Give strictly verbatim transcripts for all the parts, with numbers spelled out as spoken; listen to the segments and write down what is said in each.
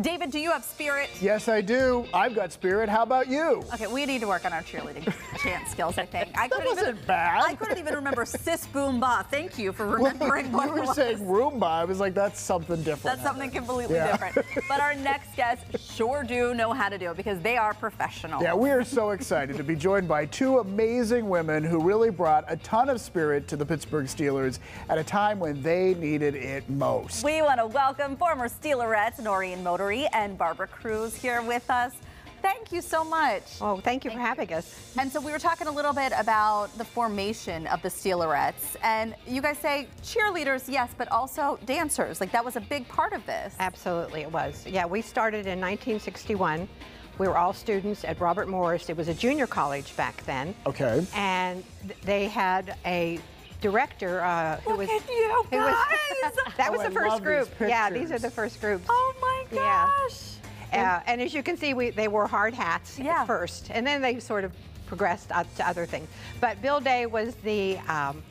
David, do you have spirit? Yes, I do. I've got spirit. How about you? Okay, we need to work on our cheerleading chant skills, I think. I that wasn't even, bad. I couldn't even remember Sis Boomba. Thank you for remembering well, what you were saying Roomba. I was like, that's something different. That's something completely yeah. different. But our next guests sure do know how to do it because they are professional. Yeah, we are so excited to be joined by two amazing women who really brought a ton of spirit to the Pittsburgh Steelers at a time when they needed it most. We want to welcome former Steelerettes Nori Noreen Motors and Barbara Cruz here with us. Thank you so much. Oh, thank you thank for having you. us. And so we were talking a little bit about the formation of the Steelerettes, and you guys say cheerleaders, yes, but also dancers. Like, that was a big part of this. Absolutely, it was. Yeah, we started in nineteen sixty-one. We were all students at Robert Morris. It was a junior college back then. Okay. And they had a director uh, who Look was, at you who guys. was that was oh, the first group. These yeah, these are the first groups. Oh my gosh! Yeah, uh, and as you can see, we they wore hard hats yeah. at first, and then they sort of progressed up to other things. But Bill Day was the um,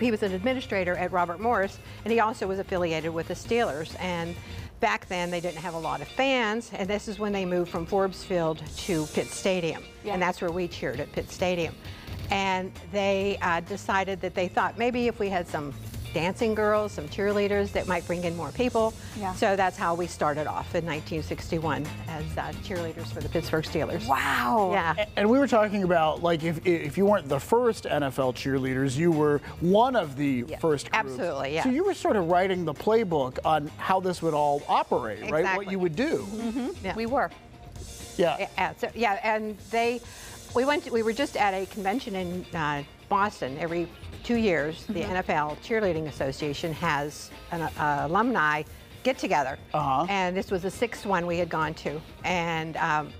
he was an administrator at Robert Morris, and he also was affiliated with the Steelers. And back then, they didn't have a lot of fans, and this is when they moved from Forbes Field to Pitt Stadium, yeah. and that's where we cheered at Pitt Stadium. And they uh, decided that they thought maybe if we had some dancing girls, some cheerleaders, that might bring in more people. Yeah. So that's how we started off in nineteen sixty-one as uh, cheerleaders for the Pittsburgh Steelers. Wow. Yeah. And we were talking about, like, if, if you weren't the first N F L cheerleaders, you were one of the yeah. first groups. Absolutely, yeah. So you were sort of writing the playbook on how this would all operate, exactly. right? What you would do. Mm-hmm. yeah. We were. Yeah. Yeah, so, yeah and they... We went. To, we were just at a convention in uh, Boston. Every two years, the mm-hmm. N F L Cheerleading Association has an uh, alumni get-together, uh-huh. and this was the sixth one we had gone to. And um,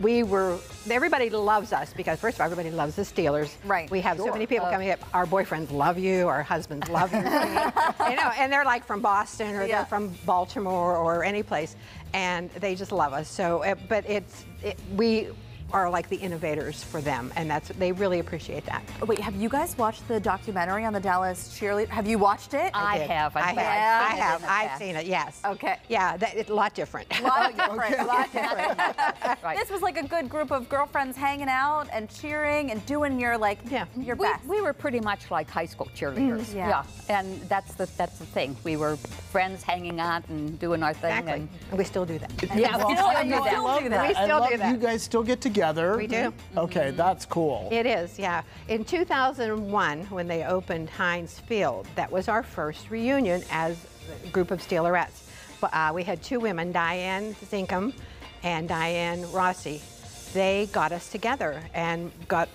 we were. Everybody loves us because, first of all, everybody loves the Steelers. Right. We have sure. so many people uh, coming up. Our boyfriends love you. Our husbands love you. you know, and they're like from Boston or yeah. they're from Baltimore or any place, and they just love us. So, uh, but it's it, we. are like the innovators for them, and that's they really appreciate that. Wait, have you guys watched the documentary on the Dallas cheerleader? Have you watched it? I, I have. I, I have. I have. I've seen it. Yes. Okay. Yeah, that, it's a lot different. A lot different. Okay. A lot different. right. This was like a good group of girlfriends hanging out and cheering and doing your like yeah. your we, best. We were pretty much like high school cheerleaders. Mm, yeah. yeah. And that's the that's the thing. We were friends hanging out and doing our thing. Exactly. And, and we still do that. Yeah, we still do that. We still do that. We still do that. You guys still get to. Together. We do. Okay, mm-hmm. that's cool. It is, yeah. In two thousand one, when they opened Heinz Field, that was our first reunion as a group of Steelerettes. Uh, we had two women, Diane Zinkham and Diane Rossi. They got us together and got,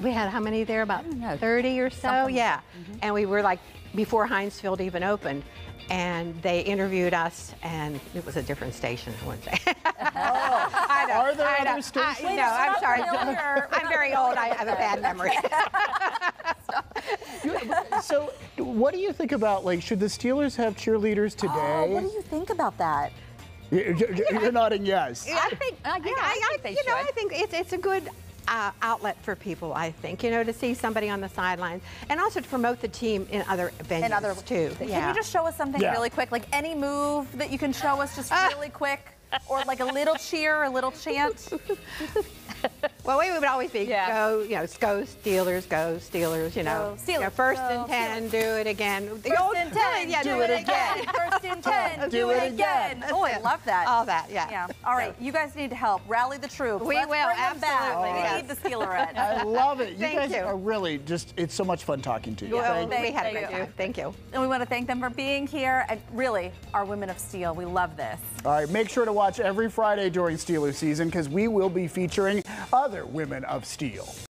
we had how many there? About thirty or so? Something. Yeah. Mm-hmm. And we were like, before Heinz Field even opened. And they interviewed us, and it was a different station, I wouldn't say. Oh, I know, are there I know, other stations? I, no, I'm sorry. I'm very old. I have a bad memory. So, what do you think about, like, should the Steelers have cheerleaders today? Oh, what do you think about that? You're, you're nodding yes. I think, uh, yeah, I, I, I think they you should. know, I think it's, it's a good... Uh, outlet for people, I think, you know, to see somebody on the sidelines and also to promote the team in other venues and other, too. Can yeah. you just show us something yeah. really quick, like any move that you can show us just uh. really quick, or like a little cheer, a little chant? Well, we would always be yeah. go, you know, go Steelers, go Steelers, you know. Steelers, you know first go, and ten, Steelers. do it again. First the old, and ten, yeah, do, do it, it again. again. First and ten, do, do it again. again. Oh, I love that. All that, yeah. yeah. All right, you guys need to help. Rally the troops. We Let's will, absolutely. We yes. need the Steelerettes. I love it. You thank guys you. are really just, it's so much fun talking to you. Yeah. Well, thank, we had thank you. you. Thank you. And we want to thank them for being here. And really, our Women of Steel, we love this. All right, make sure to watch every Friday during Steelers season because we will be featuring other Women of Steel.